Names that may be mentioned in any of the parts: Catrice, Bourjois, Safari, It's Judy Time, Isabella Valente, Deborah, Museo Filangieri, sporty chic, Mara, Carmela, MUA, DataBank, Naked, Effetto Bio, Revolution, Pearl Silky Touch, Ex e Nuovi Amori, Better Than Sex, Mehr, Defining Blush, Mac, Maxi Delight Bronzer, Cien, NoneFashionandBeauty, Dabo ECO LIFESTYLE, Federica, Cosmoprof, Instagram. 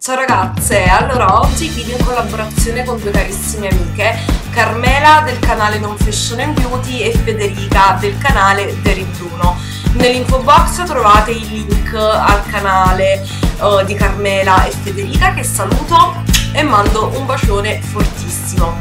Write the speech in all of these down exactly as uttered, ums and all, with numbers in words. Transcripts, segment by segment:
Ciao ragazze, allora oggi video in collaborazione con due carissime amiche, Carmela del canale NoneFashionandBeauty e Federica del canale DeryBruno. Nell'info box trovate il link al canale uh, di Carmela e Federica, che saluto e mando un bacione fortissimo.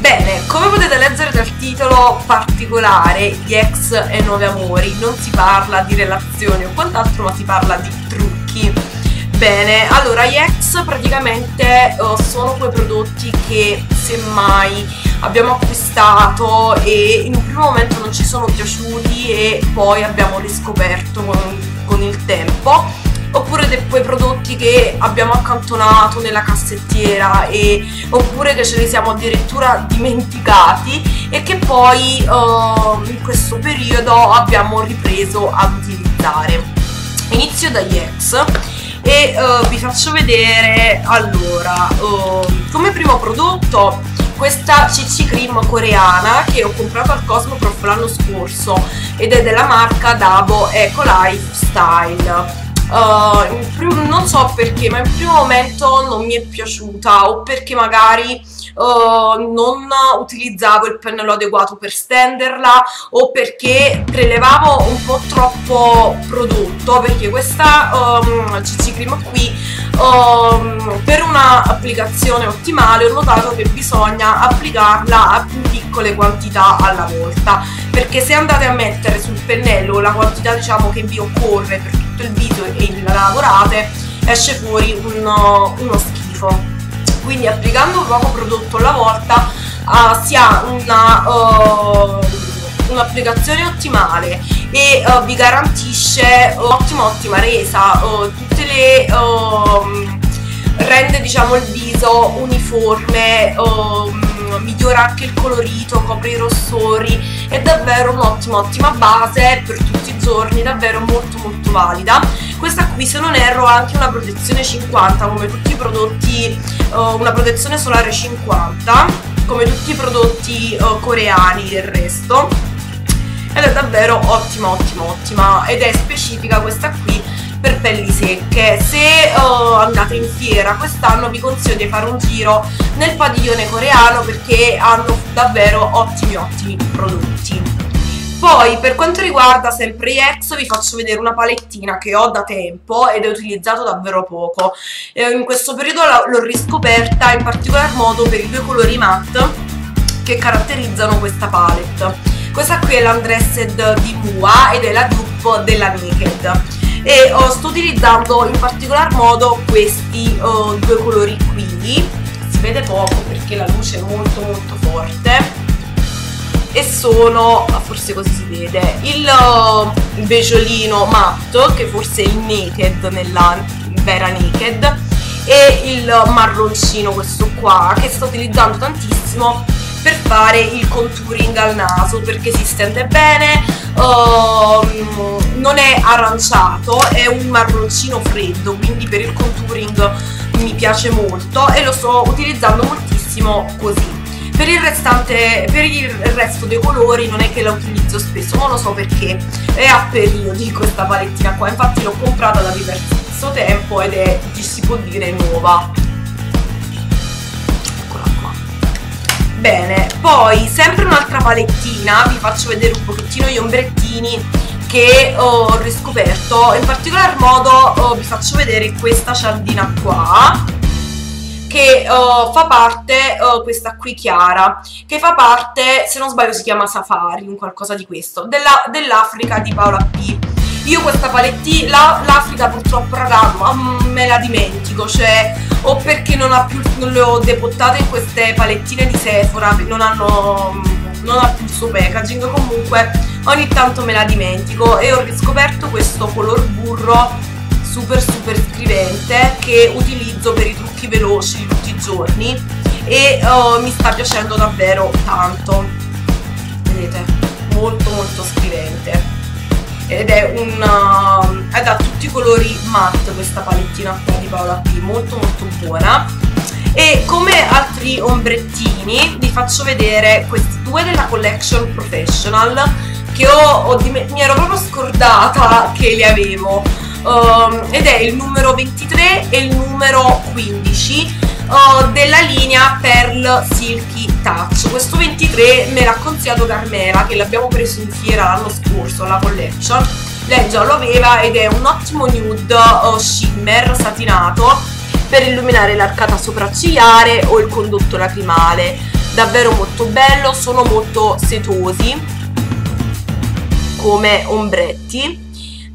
Bene, come potete leggere dal titolo particolare, gli ex e nuovi amori, non si parla di relazioni o quant'altro, ma si parla di trucchi. Bene, allora gli ex praticamente uh, sono quei prodotti che semmai abbiamo acquistato e in un primo momento non ci sono piaciuti e poi abbiamo riscoperto con, con il tempo, oppure dei quei prodotti che abbiamo accantonato nella cassettiera e, oppure che ce li siamo addirittura dimenticati e che poi eh, in questo periodo abbiamo ripreso a utilizzare. Inizio dagli ex e eh, vi faccio vedere. Allora, eh, come primo prodotto questa C C cream coreana che ho comprato al Cosmoprof l'anno scorso ed è della marca Dabo ECO LIFESTYLE. Uh, non so perché, ma in primo momento non mi è piaciuta, o perché magari uh, non utilizzavo il pennello adeguato per stenderla, o perché prelevavo un po' troppo prodotto, perché questa um, C C cream qui um, per un'applicazione ottimale ho notato che bisogna applicarla a più piccole quantità alla volta, perché se andate a mettere sul pennello la quantità, diciamo, che vi occorre per tutto il video e la lavorate, esce fuori uno, uno schifo. Quindi applicando un poco prodotto alla volta uh, si ha un'applicazione uh, un ottimale e uh, vi garantisce ottima ottima resa, uh, tutte le uh, rende, diciamo, il viso uniforme, uh, migliora anche il colorito, copre i rossori, è davvero un'ottima ottima base per tutti i giorni, davvero molto molto valida. Questa qui, se non erro, ha anche una protezione cinquanta come tutti i prodotti, eh, una protezione solare cinquanta come tutti i prodotti eh, coreani del resto, ed è davvero ottima ottima ottima, ed è specifica questa qui per pelli secche. Se uh, andate in fiera quest'anno vi consiglio di fare un giro nel padiglione coreano, perché hanno davvero ottimi ottimi prodotti. Poi, per quanto riguarda sempre gli ex, vi faccio vedere una palettina che ho da tempo ed ho utilizzato davvero poco. Eh, in questo periodo l'ho riscoperta in particolar modo per i due colori matte che caratterizzano questa palette. Questa qui è l'Undressed di M U A ed è la dupe della Naked. E oh, sto utilizzando in particolar modo questi oh, due colori qui, si vede poco perché la luce è molto molto forte, e sono, forse così si vede, il oh, beggiolino matte, che forse è il Naked nella vera Naked, e il marroncino, questo qua, che sto utilizzando tantissimo per fare il contouring al naso, perché si stende bene. Uh, non è aranciato, è un marroncino freddo, quindi per il contouring mi piace molto e lo sto utilizzando moltissimo così. Per il restante, per il resto dei colori non è che la utilizzo spesso, non lo so perché, è a periodi questa palettina qua, infatti l'ho comprata da diverso tempo ed è, si può dire, nuova. Eccola qua. Bene, poi sempre un'altra palettina, vi faccio vedere un pochettino gli ombrettini che ho riscoperto. In particolar modo oh, vi faccio vedere questa cialdina qua, che oh, fa parte, oh, questa qui chiara, che fa parte, se non sbaglio si chiama Safari, un qualcosa di questo, dell'Africa dell di Paola P. Io questa palettina, l'Africa purtroppo, raga, me la dimentico, cioè, o perché non, ha più, non le ho depottate in queste palettine di Sephora, non hanno, non ha più il suo packaging, comunque ogni tanto me la dimentico, e ho riscoperto questo color burro super super scrivente che utilizzo per i trucchi veloci di tutti i giorni e uh, mi sta piacendo davvero tanto, vedete, molto molto scrivente. Ed è un uh, è da tutti i colori matte questa palettina qua di Paola P, molto molto buona. E come altri ombrettini vi faccio vedere questi due della Collection Professional, che ho, ho mi ero proprio scordata che li avevo, um, ed è il numero ventitré e il numero quindici oh, della linea Pearl Silky Touch. Questo ventitré me l'ha consigliato Carmela, che l'abbiamo preso in fiera l'anno scorso, la Collection. Lei già lo aveva ed è un ottimo nude oh, shimmer satinato per illuminare l'arcata sopraccigliare o il condotto lacrimale. Davvero molto bello, sono molto setosi come ombretti.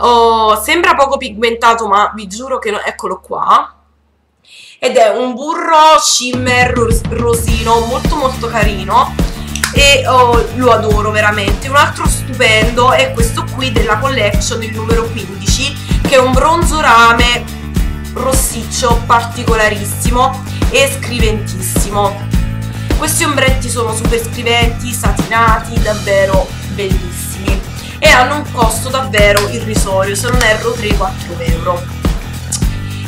Oh, sembra poco pigmentato, ma vi giuro che no, eccolo qua, ed è un burro shimmer rosino molto molto carino e oh, lo adoro veramente. Un altro stupendo è questo qui della Collection, il numero quindici, che è un bronzo rame rossiccio particolarissimo e scriventissimo. Questi ombretti sono super scriventi, satinati, davvero bellissimi, e hanno un costo davvero irrisorio, se non erro tre quattro euro.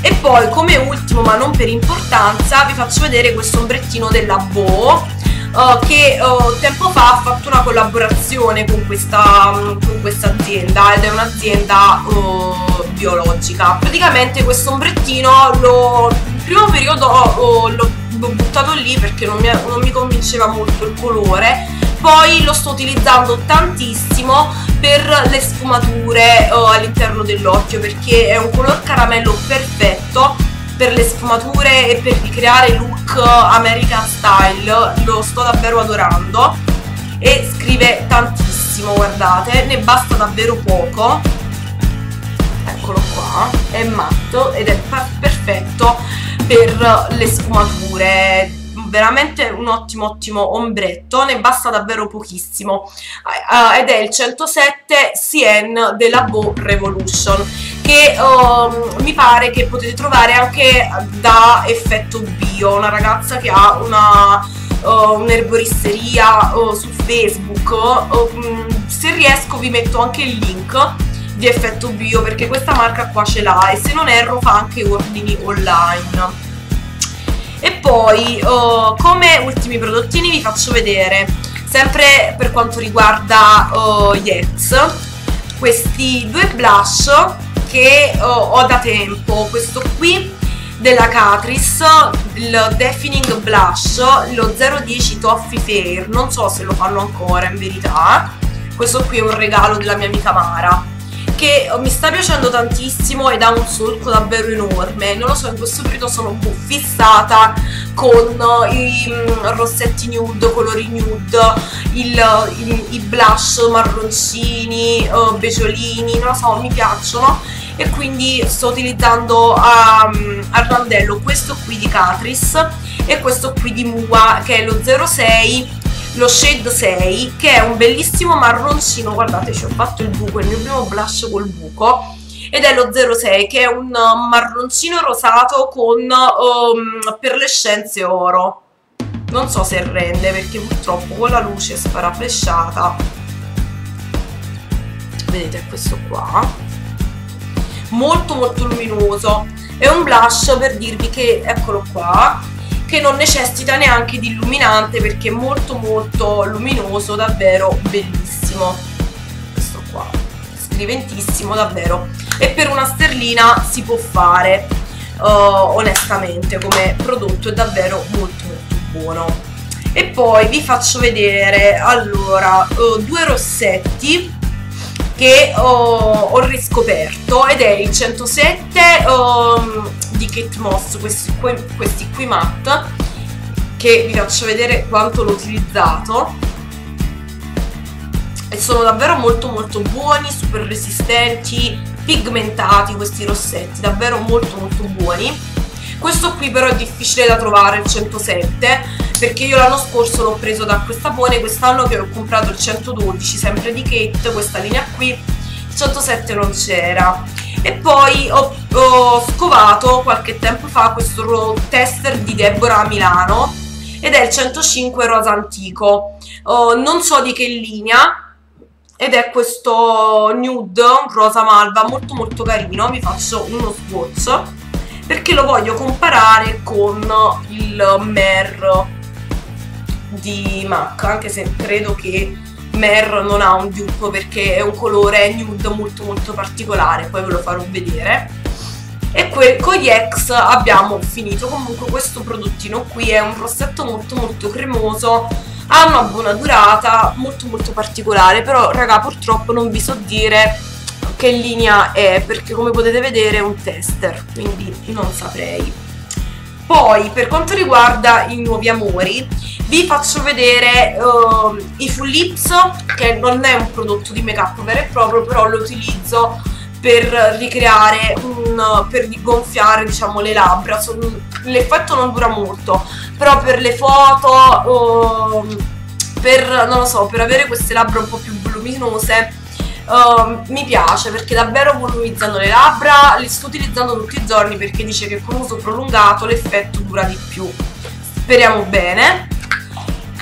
E poi, come ultimo ma non per importanza, vi faccio vedere questo ombrettino della Bo, uh, che uh, tempo fa ha fatto una collaborazione con questa, um, con questa azienda, ed è un'azienda uh, biologica. Praticamente questo ombrettino lo, il primo periodo uh, l'ho buttato lì perché non mi, non mi convinceva molto il colore. Poi lo sto utilizzando tantissimo per le sfumature oh, all'interno dell'occhio, perché è un color caramello perfetto per le sfumature e per creare look American style. Lo sto davvero adorando e scrive tantissimo, guardate, ne basta davvero poco. Eccolo qua, è matto ed è perfetto per le sfumature. Veramente un ottimo ottimo ombretto, ne basta davvero pochissimo, ed è il centosette Cien della Bo Revolution, che um, mi pare che potete trovare anche da Effetto Bio, una ragazza che ha una uh, un'erboristeria uh, su Facebook. Uh, se riesco vi metto anche il link di Effetto Bio, perché questa marca qua ce l'ha, e se non erro fa anche ordini online. E poi oh, come ultimi prodottini vi faccio vedere, sempre per quanto riguarda oh, gli E T S, questi due blush che oh, ho da tempo. Questo qui della Catrice, il Defining Blush, lo zero dieci Toffee Fair, non so se lo fanno ancora in verità. Questo qui è un regalo della mia amica Mara, che mi sta piacendo tantissimo ed ha un solco davvero enorme. Non lo so, in questo periodo sono un po' fissata con i rossetti nude, colori nude, il, il, i blush marroncini, beciolini, non lo so, mi piacciono, e quindi sto utilizzando a, a randello questo qui di Catrice e questo qui di M U A, che è lo zero sei, lo shade sei, che è un bellissimo marroncino. Guardate, ci ho fatto il buco, il mio primo blush col buco, ed è lo zero sei, che è un marroncino rosato con um, perlescenze oro. Non so se rende, perché purtroppo con la luce è sparaflesciata. Vedete, questo qua molto molto luminoso. È un blush, per dirvi che, eccolo qua, che non necessita neanche di illuminante, perché è molto molto luminoso, davvero bellissimo. Questo qua scriventissimo davvero, e per una sterlina si può fare, uh, onestamente, come prodotto è davvero molto molto buono. E poi vi faccio vedere allora uh, due rossetti che uh, ho riscoperto, ed è il centosette um, di Kate Moss, questi qui, questi qui matte, che vi faccio vedere quanto l'ho utilizzato, e sono davvero molto molto buoni, super resistenti, pigmentati. Questi rossetti davvero molto molto buoni. Questo qui però è difficile da trovare, il centosette, perché io l'anno scorso l'ho preso da questa buone, quest'anno che ho comprato il centododici sempre di Kate, questa linea qui, il centosette non c'era. E poi ho, ho scovato qualche tempo fa questo tester di Deborah a Milano, ed è il centocinque Rosa Antico, oh, non so di che linea, ed è questo nude rosa malva molto molto carino. Vi faccio uno swatch perché lo voglio comparare con il Mehr di Mac, anche se credo che Mehr non ha un dupe, perché è un colore nude molto molto particolare, poi ve lo farò vedere. e con gli ex abbiamo finito. Comunque questo prodottino qui è un rossetto molto molto cremoso, ha una buona durata, molto molto particolare, però raga purtroppo non vi so dire che linea è perché come potete vedere è un tester, quindi non saprei. Poi per quanto riguarda i nuovi amori vi faccio vedere uh, i Full Lips, che non è un prodotto di make up vero e proprio, però lo utilizzo per ricreare, un, per gonfiare diciamo le labbra. L'effetto non dura molto, però per le foto, uh, per, non lo so, per avere queste labbra un po' più voluminose uh, mi piace, perché davvero volumizzano le labbra, le sto utilizzando tutti i giorni perché dice che con uso prolungato l'effetto dura di più, speriamo bene.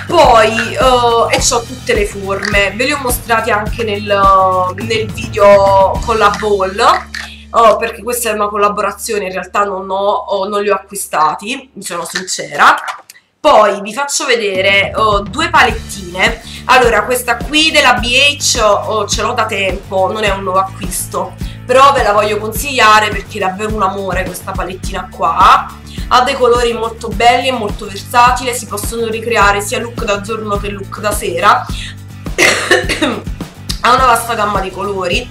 Poi, uh, e ho tutte le forme, ve le ho mostrate anche nel, nel video con la Ball, uh, perché questa è una collaborazione, in realtà non, ho, non li ho acquistati, mi sono sincera. Poi vi faccio vedere uh, due palettine. Allora, questa qui della B H uh, ce l'ho da tempo, non è un nuovo acquisto, però ve la voglio consigliare perché è davvero un amore questa palettina qua. Ha dei colori molto belli e molto versatile, si possono ricreare sia look da giorno che look da sera. Ha una vasta gamma di colori.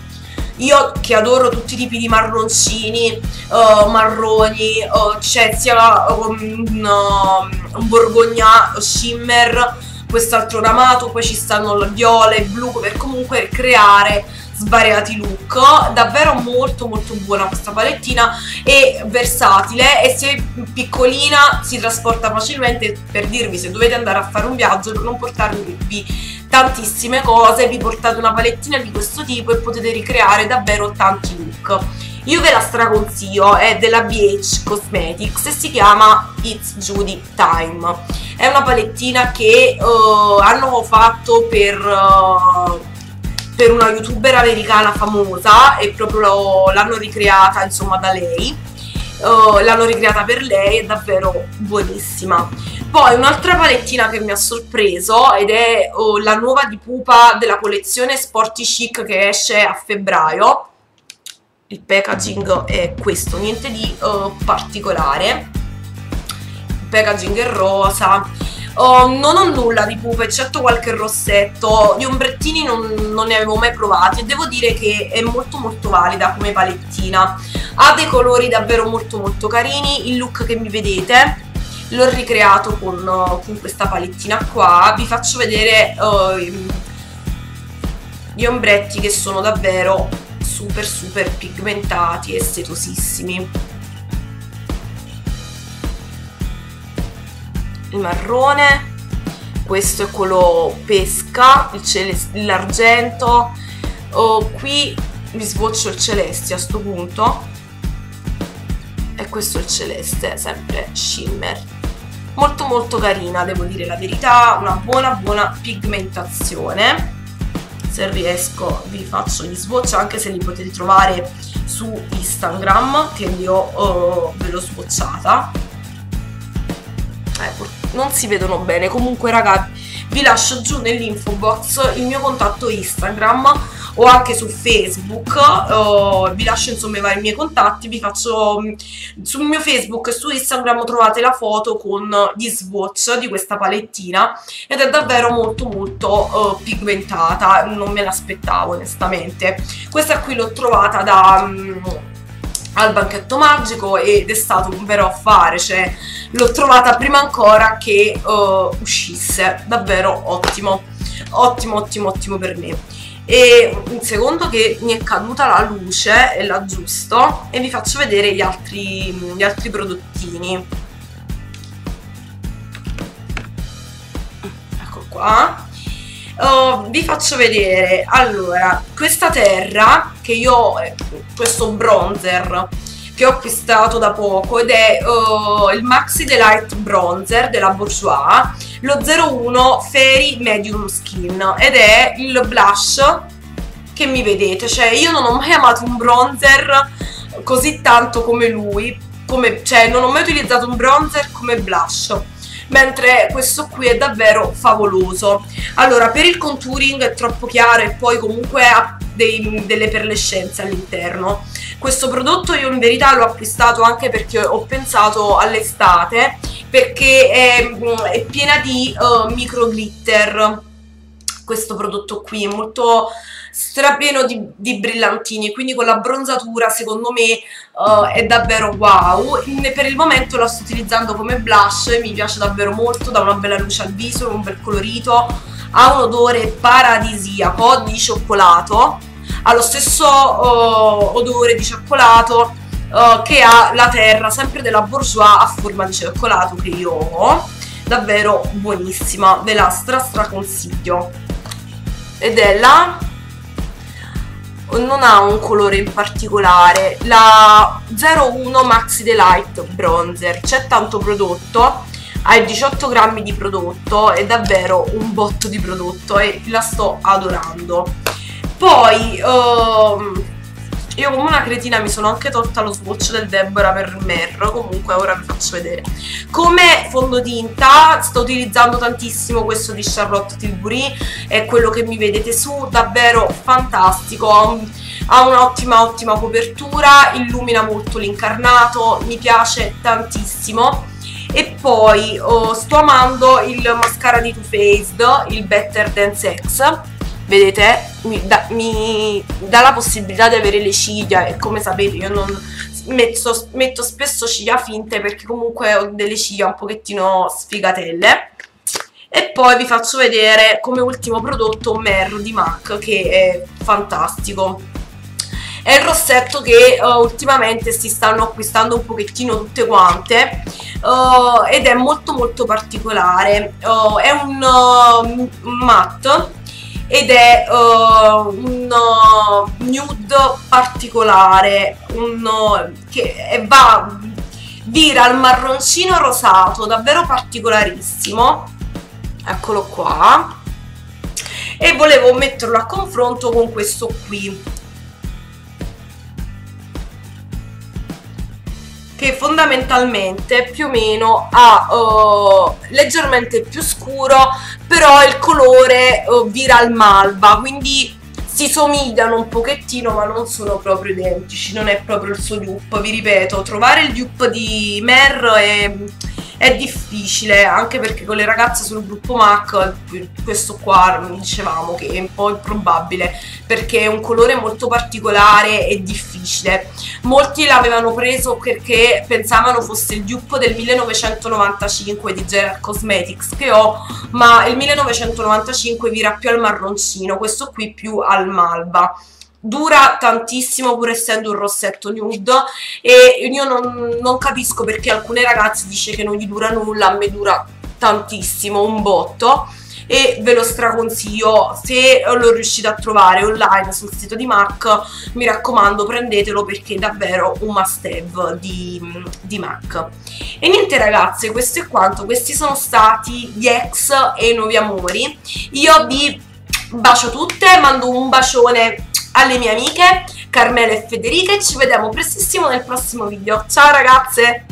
Io che adoro tutti i tipi di marroncini, uh, marroni, uh, c'è sia um, um, borgogna, shimmer, quest'altro ramato, poi ci stanno viole, blu, per comunque creare svariati look. Davvero molto molto buona questa palettina, è versatile e se è piccolina si trasporta facilmente. Per dirvi, se dovete andare a fare un viaggio, per non portarvi tantissime cose, vi portate una palettina di questo tipo e potete ricreare davvero tanti look. Io ve la straconsiglio, è della B H Cosmetics e si chiama It's Judy Time. È una palettina che uh, hanno fatto per... Uh, per una youtuber americana famosa e proprio l'hanno ricreata insomma da lei, uh, l'hanno ricreata per lei, è davvero buonissima. Poi un'altra palettina che mi ha sorpreso ed è uh, la nuova di Pupa della collezione Sporty Chic che esce a febbraio. Il packaging è questo, niente di uh, particolare, il packaging è rosa. Oh, non ho nulla di Pupa eccetto qualche rossetto, gli ombrettini non, non ne avevo mai provati e devo dire che è molto molto valida come palettina, ha dei colori davvero molto molto carini. Il look che mi vedete l'ho ricreato con, con questa palettina qua, vi faccio vedere oh, gli ombretti che sono davvero super super pigmentati e setosissimi. Il marrone, questo è quello pesca, l'argento, oh, qui mi sboccio il celeste a sto punto e questo è il celeste, sempre shimmer, molto molto carina, devo dire la verità, una buona buona pigmentazione. Se riesco vi faccio gli swatch, anche se li potete trovare su Instagram che io oh, ve l'ho swatchata. Ecco, non si vedono bene. Comunque ragazzi, vi lascio giù nell'info box il mio contatto Instagram o anche su Facebook, oh, vi lascio insomma i vari miei contatti, vi faccio sul mio Facebook e su Instagram trovate la foto con gli swatch di questa palettina ed è davvero molto molto uh, pigmentata, non me l'aspettavo onestamente. Questa qui l'ho trovata da... Um, al banchetto magico ed è stato un vero affare, cioè l'ho trovata prima ancora che uh, uscisse, davvero ottimo, ottimo ottimo ottimo per me. E un secondo che mi è caduta la luce e l'aggiusto e vi faccio vedere gli altri, gli altri prodottini. Ecco qua. Uh, vi faccio vedere allora questa terra che io, questo bronzer che ho acquistato da poco ed è uh, il Maxi Delight Bronzer della Bourjois, lo zero uno Fairy Medium Skin ed è il blush che mi vedete, cioè io non ho mai amato un bronzer così tanto come lui, come, cioè non ho mai utilizzato un bronzer come blush, mentre questo qui è davvero favoloso. Allora per il contouring è troppo chiaro e poi comunque ha dei, delle perlescenze all'interno, Questo prodotto io in verità l'ho acquistato anche perché ho pensato all'estate, perché è, è piena di uh, micro glitter. Questo prodotto qui è molto strapieno di, di brillantini, quindi con la bronzatura secondo me uh, è davvero wow. Per il momento la sto utilizzando come blush, mi piace davvero molto, dà una bella luce al viso, un bel colorito, ha un odore paradisiaco di cioccolato, ha lo stesso uh, odore di cioccolato uh, che ha la terra, sempre della Bourjois, a forma di cioccolato, che io ho, davvero buonissima, ve la stra stra consiglio. Ed è la, non ha un colore in particolare, la zero uno Maxi Delight Bronzer. C'è tanto prodotto, ha diciotto grammi di prodotto, è davvero un botto di prodotto e la sto adorando. Poi uh, io come una cretina mi sono anche tolta lo swatch del Deborah per Mehr, comunque ora vi faccio vedere. Come fondotinta sto utilizzando tantissimo questo di Charlotte Tilbury, è quello che mi vedete su, davvero fantastico, ha un, ha un'ottima ottima copertura, illumina molto l'incarnato, mi piace tantissimo. E poi oh, sto amando il mascara di Too Faced, il Better Than Sex. Vedete, mi dà, mi dà la possibilità di avere le ciglia, e come sapete io non metto, metto spesso ciglia finte perché comunque ho delle ciglia un pochettino sfigatelle. E poi vi faccio vedere come ultimo prodotto Mehr di Mac, che è fantastico, è il rossetto che uh, ultimamente si stanno acquistando un pochettino tutte quante, uh, ed è molto molto particolare, uh, è un uh, matte ed è uh, un uh, nude particolare, un, uh, che va, vira al marroncino rosato, davvero particolarissimo, eccolo qua, e volevo metterlo a confronto con questo qui, che fondamentalmente più o meno ha uh, leggermente più scuro, però il colore uh, vira al malva, quindi si somigliano un pochettino ma non sono proprio identici, non è proprio il suo dupe. Vi ripeto, trovare il dupe di Mehr è, è difficile, anche perché con le ragazze sul gruppo MAC questo qua dicevamo che è un po' improbabile perché è un colore molto particolare e difficile. Molti l'avevano preso perché pensavano fosse il dupe del millenovecentonovantacinque di Gerard Cosmetics, che ho, ma il millenovecentonovantacinque vira più al marroncino, questo qui più al malva. Dura tantissimo pur essendo un rossetto nude, e io non, non capisco perché alcune ragazze dice che non gli dura nulla, a me dura tantissimo, un botto, e ve lo straconsiglio. Se lo riuscite a trovare online sul sito di MAC, mi raccomando, prendetelo perché è davvero un must have di, di MAC. E niente ragazze, questo è quanto, questi sono stati gli ex e i nuovi amori. Io vi bacio tutte, mando un bacione alle mie amiche Carmela e Federica e ci vediamo prestissimo nel prossimo video. Ciao ragazze!